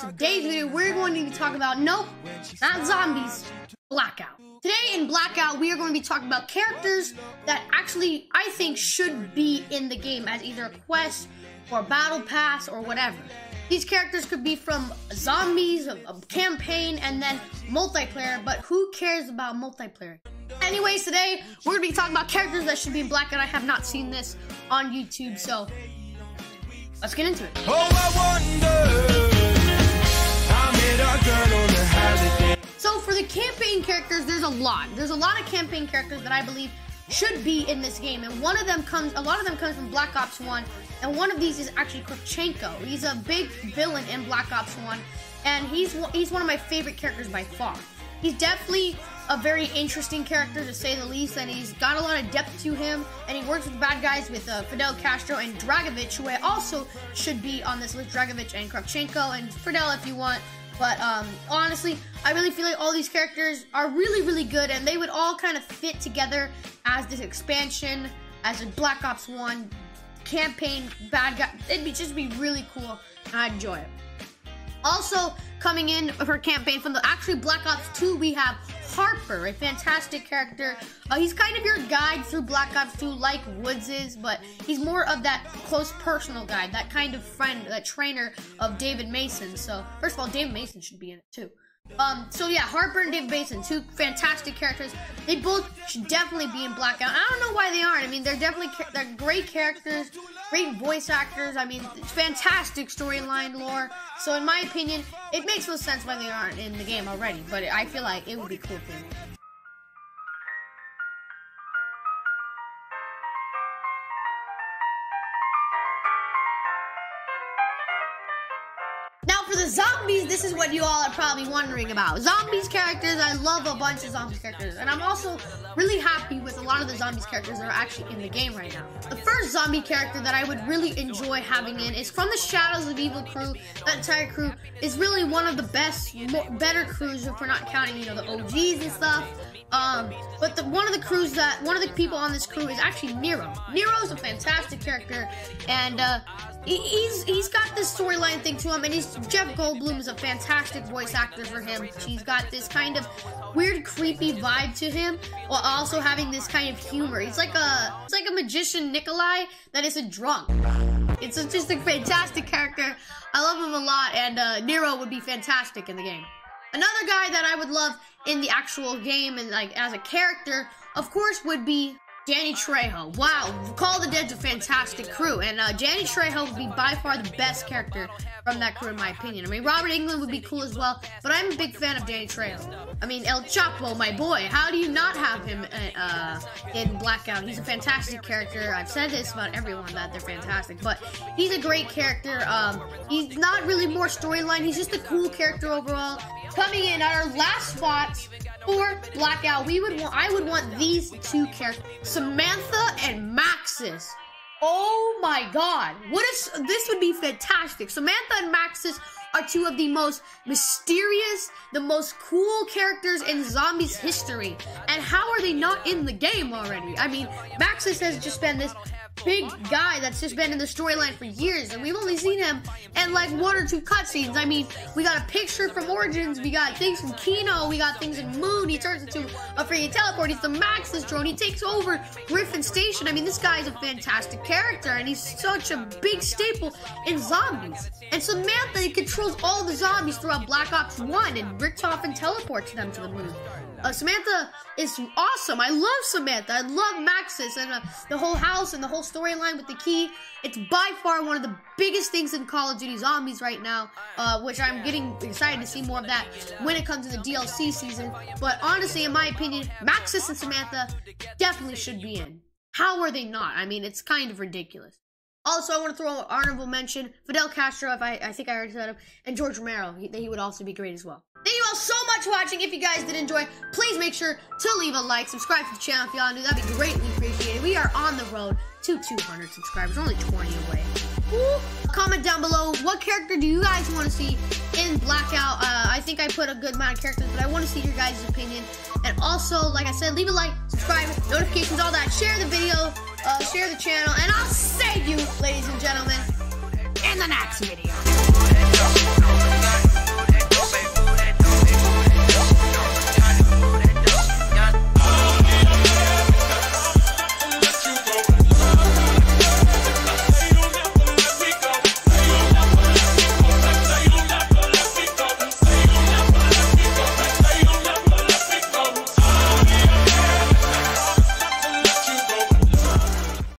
Today's video, we're going to be talking about, nope, not zombies, Blackout. Today in Blackout, we are going to be talking about characters that actually, I think, should be in the game as either a quest or a battle pass or whatever. These characters could be from zombies, a campaign, and then multiplayer, but who cares about multiplayer? Anyways, today, we're going to be talking about characters that should be in Blackout. I have not seen this on YouTube, so let's get into it. Oh, I wonder. So for the campaign characters, there's a lot of campaign characters that I believe should be in this game, and a lot of them comes from Black Ops 1, and one of these is actually Kravchenko. He's a big villain in Black Ops 1, and he's one of my favorite characters by far. He's definitely a very interesting character, to say the least, and he's got a lot of depth to him, and he works with bad guys with Fidel Castro and Dragovich, who also should be on this list. Dragovich and Kravchenko and Fidel if you want. But honestly, I really feel like all these characters are really, really good, and they would all kind of fit together as this expansion, as a Black Ops 1 campaign bad guy. It'd be just be really cool, and I'd enjoy it. Also coming in for campaign from the actually Black Ops 2, we have Harper, a fantastic character. He's kind of your guide through Black Ops 2, like Woods is, but he's more of that close personal guide, that kind of friend, that trainer of David Mason. So first of all, David Mason should be in it too. So yeah, Harper and David Mason, two fantastic characters. They both should definitely be in Blackout. I don't know why they aren't. I mean, they're great characters, great voice actors. I mean, fantastic storyline lore. So in my opinion, it makes no sense why they aren't in the game already. But I feel like it would be cool for them. The zombies, this is what you all are probably wondering about. Zombies characters, I love a bunch of zombies characters, and I'm also really happy with a lot of the zombies characters that are actually in the game right now. The first zombie character that I would really enjoy having in is from the Shadows of Evil crew. That entire crew is really one of the best, better crews if we're not counting, you know, the OGs and stuff. But one of the people on this crew is actually Nero. Nero's a fantastic character, and he's got this storyline thing to him, and Jeff Goldblum is a fantastic voice actor for him. She's got this kind of weird, creepy vibe to him, while also having this kind of humor. It's like a magician Nikolai that is a drunk. It's just a fantastic character. I love him a lot, and Nero would be fantastic in the game. Another guy that I would love in the actual game and like as a character, of course, would be Danny Trejo. Wow, Call of the Dead's a fantastic crew, and Danny Trejo would be by far the best character from that crew in my opinion. I mean, Robert Englund would be cool as well, but I'm a big fan of Danny Trejo. I mean, El Chapo, my boy, how do you not have him in Blackout? He's a fantastic character. I've said this about everyone, that they're fantastic, but he's a great character. He's not really more storyline, he's just a cool character overall. Coming in at our last spot for Blackout, I would want these two characters, Samantha and Maxis. Oh my god, this would be fantastic. Samantha and Maxis are two of the most mysterious, the most cool characters in zombies history. And how are they not in the game already? I mean, Maxis has just been this big guy that's just been in the storyline for years, and we've only seen him in like one or two cutscenes. I mean, we got a picture from Origins, we got things from Kino, we got things in Moon. He turns into a freaking teleport, he's the Maxis drone, he takes over Griffin Station. I mean, this guy's a fantastic character, and he's such a big staple in zombies. And Samantha controls all the zombies throughout Black Ops 1 and Richtofen teleports them to the moon. Samantha is awesome. I love Samantha. I love Maxis and the whole house and the whole storyline with the key. It's by far one of the biggest things in Call of Duty Zombies right now, which I'm getting excited to see more of that when it comes to the DLC season. But honestly, in my opinion, Maxis and Samantha definitely should be in. How are they not? I mean, it's kind of ridiculous. Also, I want to throw an honorable mention, Fidel Castro, if I think I already said him, and George Romero, he would also be great as well. Thank you all so much for watching. If you guys did enjoy, please make sure to leave a like, subscribe to the channel if y'all do. That'd be greatly appreciated. We are on the road to 200 subscribers, only 20 away. Ooh. Comment down below, what character do you guys want to see in Blackout? I think I put a good amount of characters, but I want to see your guys' opinion. And also, like I said, leave a like, subscribe, notifications, all that. Share the video, share the channel, and I'll save you, ladies and gentlemen, in the next video.